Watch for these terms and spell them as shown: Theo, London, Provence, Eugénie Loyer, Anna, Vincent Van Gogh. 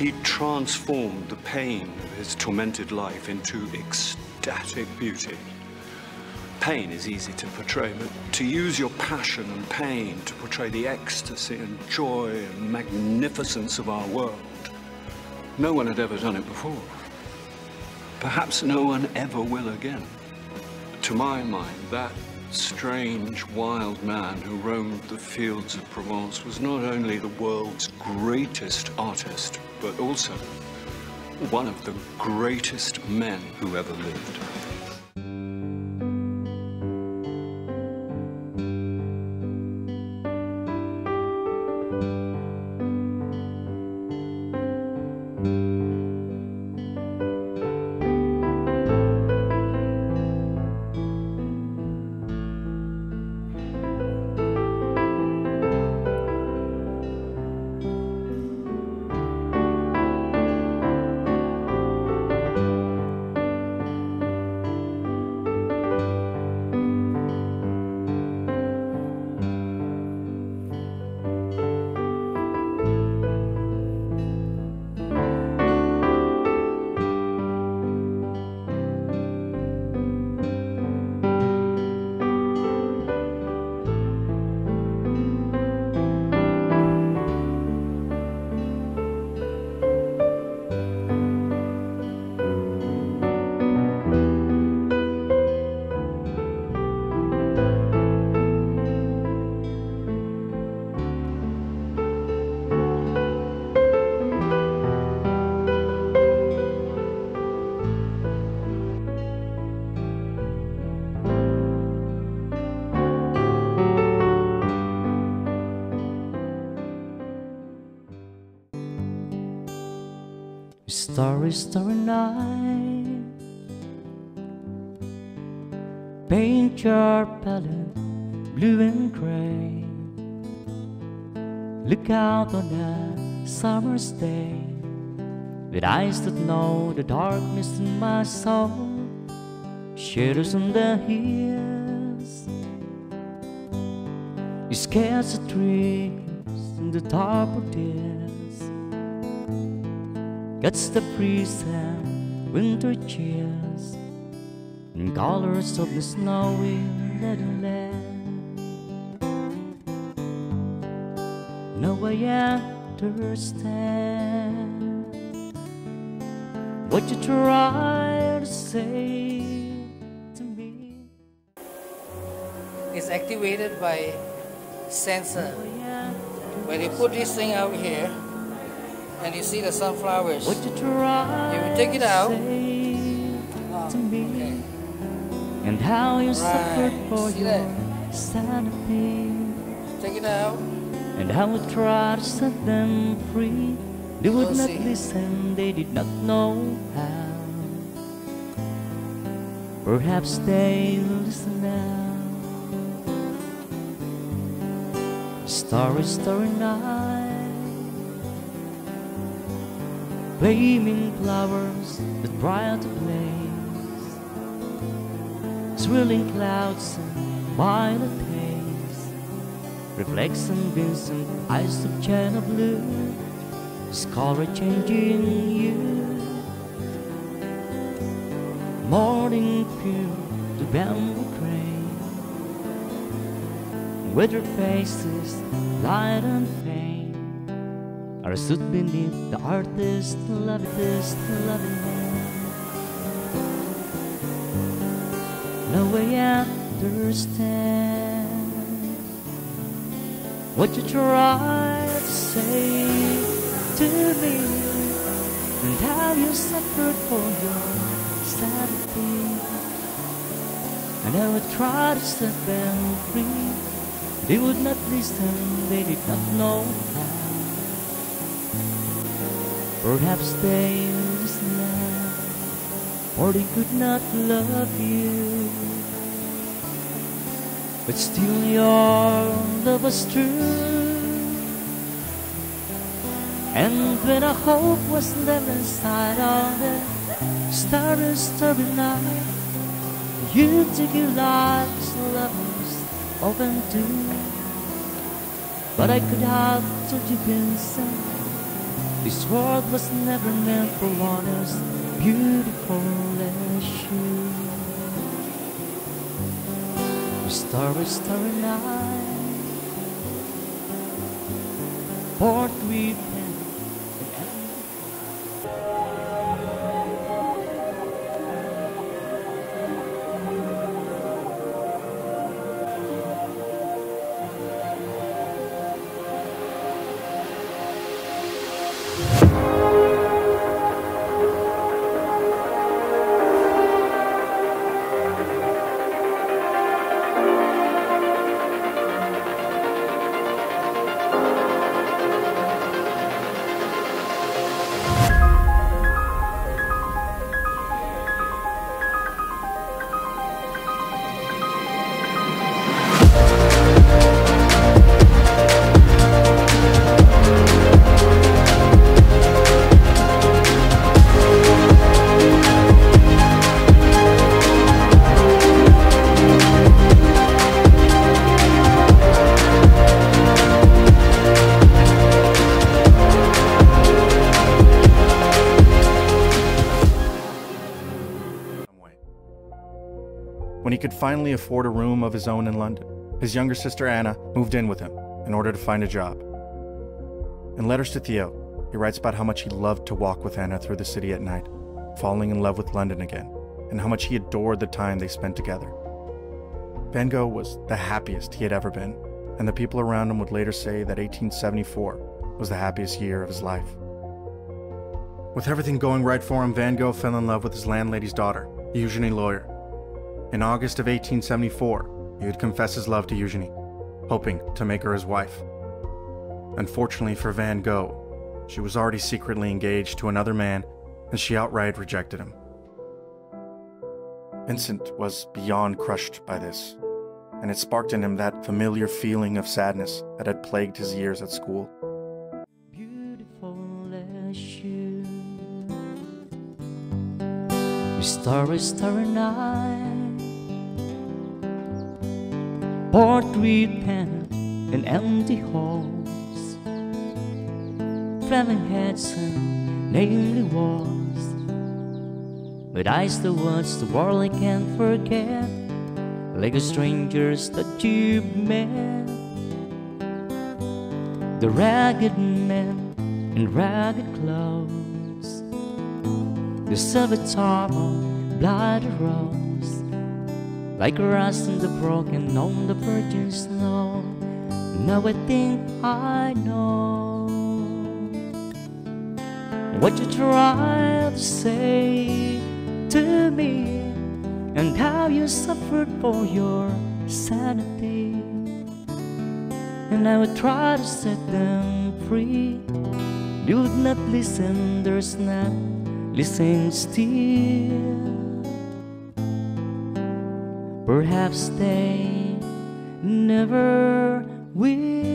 He transformed the pain of his tormented life into ecstatic beauty. Pain is easy to portray, but to use your passion and pain to portray the ecstasy and joy and magnificence of our world, no one had ever done it before. Perhaps no one ever will again. To my mind, that strange, wild man who roamed the fields of Provence was not only the world's greatest artist, but also one of the greatest men who ever lived. Starry, starry night, paint your palette blue and gray. Look out on a summer's day with eyes that know the darkness in my soul. Shadows on the hills, you scarce a dreams in the top of this. Gets the breeze and winter chills and colors of the snowy Netherlands. No way I understand what you try to say to me. It's activated by sensor. When you put this thing out here, and you see the sunflowers. Would you try? You take it out. To me, okay. And how you suffered for your sanity. Take it out. And how we tried to set them free. They would not listen. They did not know how. Perhaps they will listen now. Starry, starry night. Flaming flowers that bright blaze, swirling clouds and violet haze, reflection Vincent, eyes of channel blue, is color changing you. Morning pure, the bamboo crane, weather faces, light and faint, are stood beneath the artist's loving hand. No way I understand what you try to say to me, and how you suffered for your sanity. And I would try to set them free. They would not listen, they did not know how. Perhaps they listen now, or they could not love you. But still your love was true. And when our hope was left inside on the starry, starry night, you took your life's lovers open too. But I could have told you, Vincent, This world was never meant for one as beautiful as you. Starry, starry night, port with him. When he could finally afford a room of his own in London, his younger sister Anna moved in with him in order to find a job. In letters to Theo, he writes about how much he loved to walk with Anna through the city at night, falling in love with London again, and how much he adored the time they spent together. Van Gogh was the happiest he had ever been, and the people around him would later say that 1874 was the happiest year of his life. With everything going right for him, Van Gogh fell in love with his landlady's daughter, Eugénie Loyer. In August of 1874, he would confess his love to Eugénie, hoping to make her his wife. Unfortunately for Van Gogh, she was already secretly engaged to another man, and she outright rejected him. Vincent was beyond crushed by this, and it sparked in him that familiar feeling of sadness that had plagued his years at school. Beautiful as you, your starry, starry night. Port with pen and empty halls, flaming heads and namely walls. But eyes the words the world I can't forget, like the strangers that you've met. The ragged men in ragged clothes, the silver top of bloody road. Like rust in the broken on the virgin snow. Now I think I know what you tried to say to me, and how you suffered for your sanity. And I would try to set them free. You would not listen, there's not listening still. Perhaps they never will.